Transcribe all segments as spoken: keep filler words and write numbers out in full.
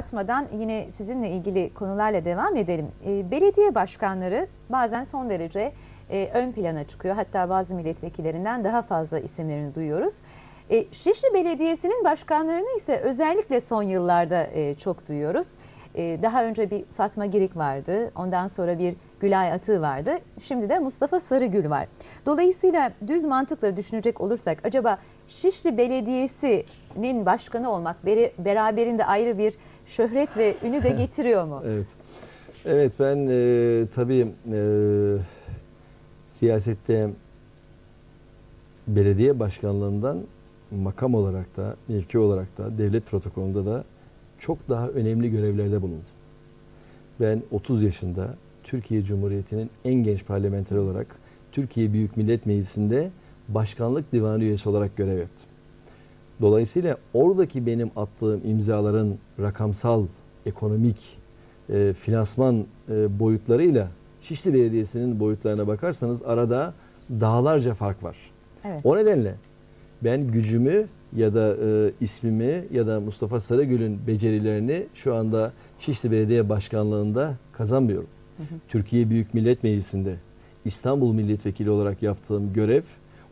Atmadan yine sizinle ilgili konularla devam edelim. Belediye başkanları bazen son derece ön plana çıkıyor. Hatta bazı milletvekillerinden daha fazla isimlerini duyuyoruz. Şişli Belediyesi'nin başkanlarını ise özellikle son yıllarda çok duyuyoruz. Daha önce bir Fatma Girik vardı, ondan sonra bir Gülay Atığı vardı, şimdi de Mustafa Sarıgül var. Dolayısıyla düz mantıkla düşünecek olursak acaba Şişli Belediyesi'nin başkanı olmak beraberinde ayrı bir şöhret ve ünü de getiriyor mu? Evet, evet ben e, tabii e, siyasette belediye başkanlığından makam olarak da, mevki olarak da, devlet protokolünde de çok daha önemli görevlerde bulundum. Ben otuz yaşında Türkiye Cumhuriyeti'nin en genç parlamenteri olarak Türkiye Büyük Millet Meclisi'nde başkanlık divanı üyesi olarak görev yaptım. Dolayısıyla oradaki benim attığım imzaların rakamsal, ekonomik, e, finansman e, boyutlarıyla Şişli Belediyesi'nin boyutlarına bakarsanız arada dağlarca fark var. Evet. O nedenle ben gücümü ya da e, ismimi ya da Mustafa Sarıgül'ün becerilerini şu anda Şişli Belediye Başkanlığı'nda kazanmıyorum. Hı hı. Türkiye Büyük Millet Meclisi'nde İstanbul Milletvekili olarak yaptığım görev,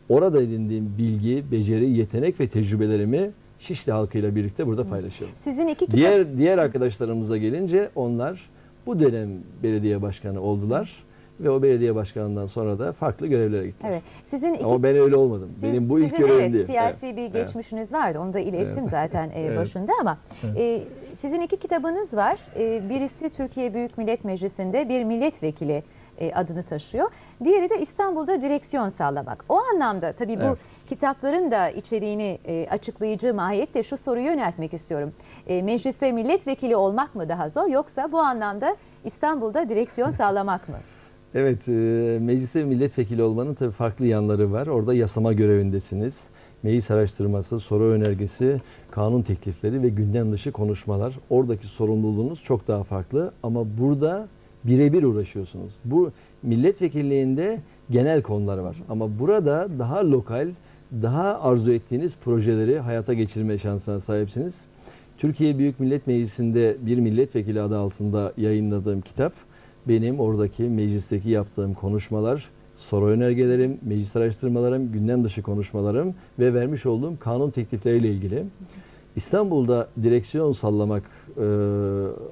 orada edindiğim bilgi, beceri, yetenek ve tecrübelerimi Şişli halkıyla birlikte burada paylaşıyorum. Sizin iki kitap... Diğer, diğer arkadaşlarımıza gelince onlar bu dönem belediye başkanı oldular ve o belediye başkanından sonra da farklı görevlere gittiler. Evet. Sizin iki... Ama ben öyle olmadım. Siz, Benim bu sizin ilk görevim evet, değil. Siyasi evet. bir geçmişiniz vardı. Onu da ilettim evet. zaten evet. başında ama evet. e, sizin iki kitabınız var. E, birisi Türkiye Büyük Millet Meclisi'nde bir milletvekili adını taşıyor. Diğeri de İstanbul'da direksiyon sağlamak. O anlamda tabii bu evet. kitapların da içeriğini açıklayıcı mahiyetle şu soruyu yöneltmek istiyorum. Mecliste milletvekili olmak mı daha zor yoksa bu anlamda İstanbul'da direksiyon sağlamak mı? Evet, mecliste milletvekili olmanın tabii farklı yanları var. Orada yasama görevindesiniz. Meclis araştırması, soru önergesi, kanun teklifleri ve gündem dışı konuşmalar. Oradaki sorumluluğunuz çok daha farklı ama burada birebir uğraşıyorsunuz. Bu milletvekilliğinde genel konular var. Ama burada daha lokal, daha arzu ettiğiniz projeleri hayata geçirme şansına sahipsiniz. Türkiye Büyük Millet Meclisi'nde bir milletvekili adı altında yayınladığım kitap, benim oradaki meclisteki yaptığım konuşmalar, soru önergelerim, meclis araştırmalarım, gündem dışı konuşmalarım ve vermiş olduğum kanun teklifleriyle ilgili. İstanbul'da direksiyon sallamak e,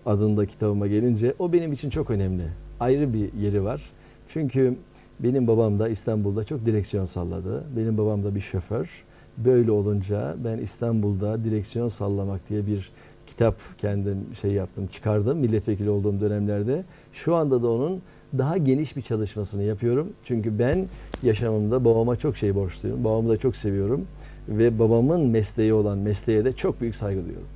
adında kitabıma gelince o benim için çok önemli. Ayrı bir yeri var. Çünkü benim babam da İstanbul'da çok direksiyon salladı. Benim babam da bir şoför. Böyle olunca ben İstanbul'da direksiyon sallamak diye bir kitap kendim şey yaptım, çıkardım milletvekili olduğum dönemlerde. Şu anda da onun daha geniş bir çalışmasını yapıyorum. Çünkü ben yaşamımda babama çok şey borçluyum. Babamı da çok seviyorum. Ve babamın mesleği olan mesleğe de çok büyük saygı duyuyorum.